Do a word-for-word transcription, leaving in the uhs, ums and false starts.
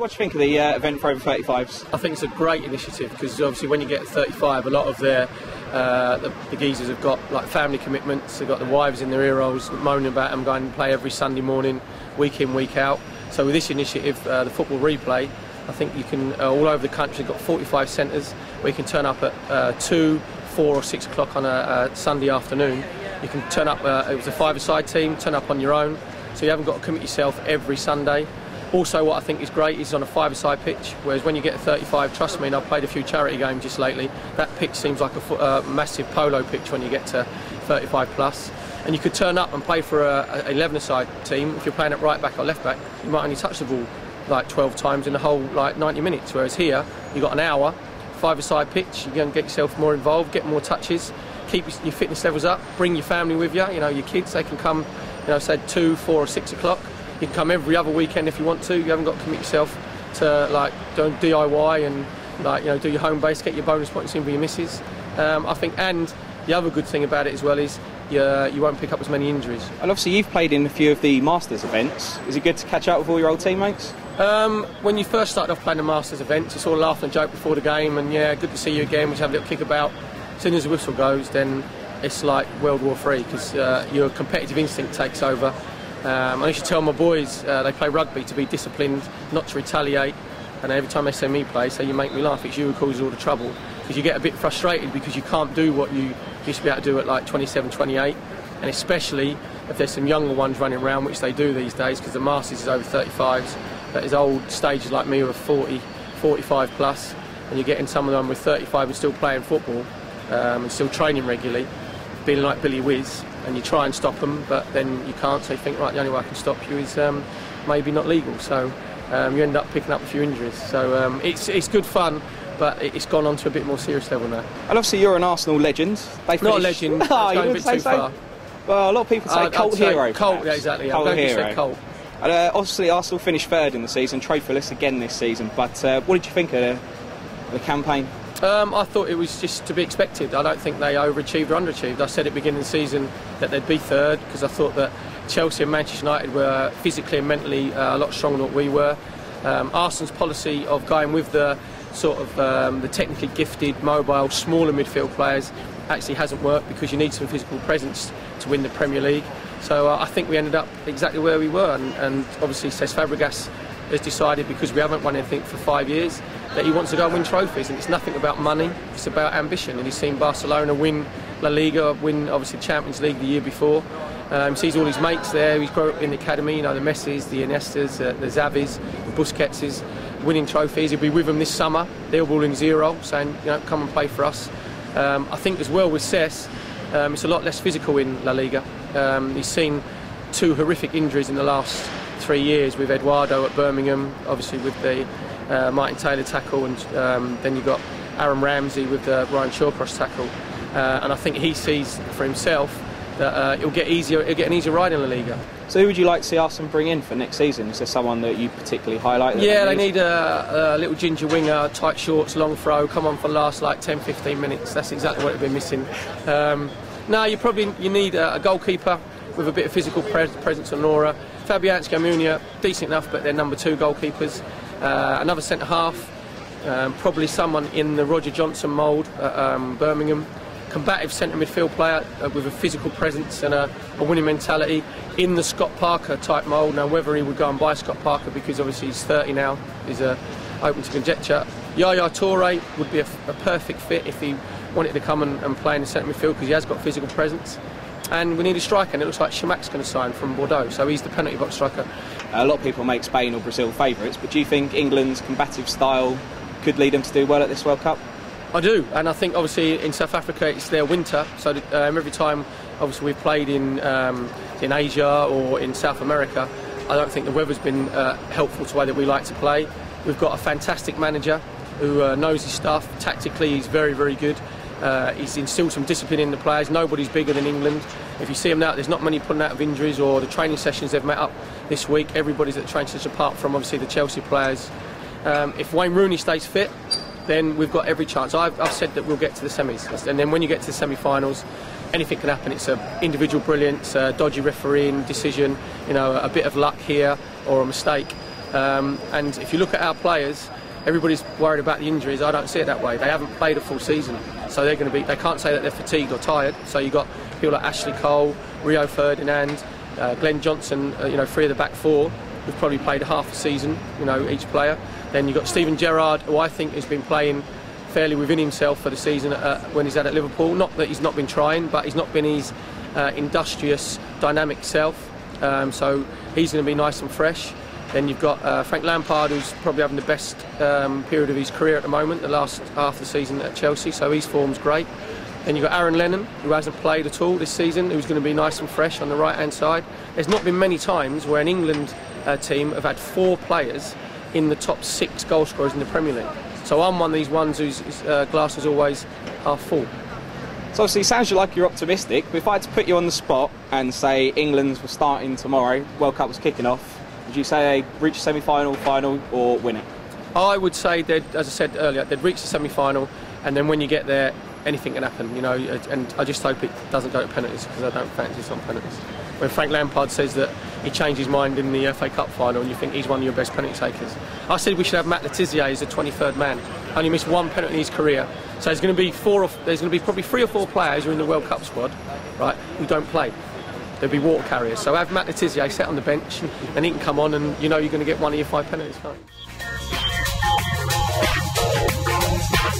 what do you think of the uh, event for over thirty-fives? I think it's a great initiative, because obviously when you get thirty-five, a lot of their uh, the, the geezers have got like family commitments, they've got the wives in their ear holes moaning about them going to play every Sunday morning, week in, week out. So with this initiative, uh, the football replay, I think you can, uh, all over the country, we've got forty-five centres where you can turn up at uh, two, four or six o'clock on a, a Sunday afternoon. You can turn up, uh, it was a five-a-side team, turn up on your own, so you haven't got to commit yourself every Sunday. Also, what I think is great is on a five-a-side pitch, whereas when you get a thirty-five, trust me, and I've played a few charity games just lately, that pitch seems like a uh, massive polo pitch when you get to thirty-five plus. And you could turn up and play for a eleven-a-side team. If you're playing at right back or left back, you might only touch the ball like twelve times in the whole like ninety minutes, whereas here you've got an hour, five-a-side pitch, you can get yourself more involved, get more touches, keep your fitness levels up, bring your family with you, you know, your kids, they can come, you know, say two, four or six o'clock. You can come every other weekend if you want to. You haven't got to commit yourself to like doing D I Y and like, you know, do your home base, get your bonus points in for your misses. Um, I think, and the other good thing about it as well is you, uh, you won't pick up as many injuries. And obviously you've played in a few of the Masters events. Is it good to catch up with all your old teammates? Um, when you first started off playing the Masters events, it's all laugh and joke before the game, and yeah, good to see you again, we just have a little kick about. As soon as the whistle goes, then it's like World War Three, because uh, your competitive instinct takes over. Um, I used to tell my boys, uh, they play rugby, to be disciplined, not to retaliate, and every time they see me play, so you make me laugh, it's you who causes all the trouble, because you get a bit frustrated because you can't do what you used to be able to do at like twenty-seven, twenty-eight, and especially if there's some younger ones running around, which they do these days, because the Masters is over thirty-fives, that is old stages like me who are forty, forty-five plus, and you're getting some of them with thirty-five and still playing football, um, and still training regularly, being like Billy Whiz, and you try and stop them, but then you can't, so you think, right, the only way I can stop you is um, maybe not legal, so um, you end up picking up a few injuries. So um, it's, it's good fun, but it's gone on to a bit more serious level now. And obviously you're an Arsenal legend. They not a legend, it's oh, going a bit too so? far. Well, a lot of people say I'd, cult I'd say hero. Cult, yeah, exactly, yeah. Cult I don't hero. Say cult. And, uh, obviously Arsenal finished third in the season, trophyless again this season, but uh, what did you think of the, the campaign? Um, I thought it was just to be expected. I don't think they overachieved or underachieved. I said at the beginning of the season that they'd be third, because I thought that Chelsea and Manchester United were physically and mentally uh, a lot stronger than what we were. Um, Arsenal's policy of going with the sort of um, the technically gifted, mobile, smaller midfield players actually hasn't worked, because you need some physical presence to win the Premier League. So uh, I think we ended up exactly where we were, and, and obviously Cesc Fabregas has decided, because we haven't won anything for five years, that he wants to go and win trophies, and it's nothing about money, it's about ambition. And he's seen Barcelona win La Liga, win obviously Champions League the year before. Um, sees all his mates there, he's grown up in the academy, you know, the Messis, the Iniestas, uh, the Xavis, the Busquetses, winning trophies. He'll be with them this summer, they'll be all in zero, saying, you know, come and play for us. Um, I think as well with Cesc, um, it's a lot less physical in La Liga. Um, he's seen two horrific injuries in the last three years, with Eduardo at Birmingham, obviously with the uh, Martin Taylor tackle, and um, then you've got Aaron Ramsey with the Ryan Shawcross tackle, uh, and I think he sees for himself that uh, it'll get easier, it'll get an easier ride in La Liga. So who would you like to see Arsenal bring in for next season? Is there someone that you particularly highlight? Yeah, they need a, a little ginger winger, tight shorts, long throw, come on for the last like ten, fifteen minutes, that's exactly what they've been missing. Um, no, you probably you need a, a goalkeeper with a bit of physical pre presence and aura. Fabianski, Amunia, decent enough, but they're number two goalkeepers. Uh, another centre-half, um, probably someone in the Roger Johnson mould at um, Birmingham. Combative centre-midfield player uh, with a physical presence and a, a winning mentality in the Scott Parker type mould. Now, whether he would go and buy Scott Parker, because obviously he's thirty now, is uh, open to conjecture. Yaya Toure would be a, a perfect fit if he wanted to come and, and play in the centre-midfield, because he has got physical presence. And we need a striker, and it looks like Schumacher's going to sign from Bordeaux, so he's the penalty box striker. A lot of people make Spain or Brazil favourites, but do you think England's combative style could lead them to do well at this World Cup? I do, and I think obviously in South Africa it's their winter, so um, every time obviously we've played in, um, in Asia or in South America, I don't think the weather's been uh, helpful to the way that we like to play. We've got a fantastic manager who uh, knows his stuff. Tactically he's very, very good. Uh, he's instilled some discipline in the players. Nobody's bigger than England. If you see them now, there's not many pulling out of injuries, or the training sessions they've met up this week, everybody's at the training session apart from obviously the Chelsea players. Um, if Wayne Rooney stays fit, then we've got every chance. I've, I've said that we'll get to the semis, and then when you get to the semi-finals, anything can happen. It's a individual brilliance, a dodgy refereeing decision, you know, a bit of luck here or a mistake. Um, and if you look at our players, everybody's worried about the injuries. I don't see it that way. They haven't played a full season, so they're going to be. They can't say that they're fatigued or tired. So you've got people like Ashley Cole, Rio Ferdinand, uh, Glenn Johnson. Uh, you know, three of the back four who've probably played half a season. You know, each player. Then you've got Stephen Gerrard, who I think has been playing fairly within himself for the season uh, when he's had at Liverpool. Not that he's not been trying, but he's not been his uh, industrious, dynamic self. Um, so he's going to be nice and fresh. Then you've got uh, Frank Lampard, who's probably having the best um, period of his career at the moment, the last half of the season at Chelsea, so his form's great. Then you've got Aaron Lennon, who hasn't played at all this season, who's going to be nice and fresh on the right-hand side. There's not been many times where an England uh, team have had four players in the top six goal scorers in the Premier League. So I'm one of these ones whose uh, glass is always half full. So obviously it sounds like you're optimistic, but if I had to put you on the spot and say England's were starting tomorrow, World Cup was kicking off, would you say they reach the semi-final, final, or win it? I would say that, as I said earlier, they'd reach the semi-final, and then when you get there, anything can happen, you know. And I just hope it doesn't go to penalties, because I don't fancy it's on penalties. When Frank Lampard says that he changed his mind in the F A Cup final, and you think he's one of your best penalty takers. I said we should have Matt Le Tissier as the twenty-third man. Only missed one penalty in his career, so there's going to be four. Or, there's going to be probably three or four players who are in the World Cup squad, right, who don't play. There'll be water carriers. So have Matt Le Tissier set on the bench and he can come on and you know you're going to get one of your five penalties. Can't you?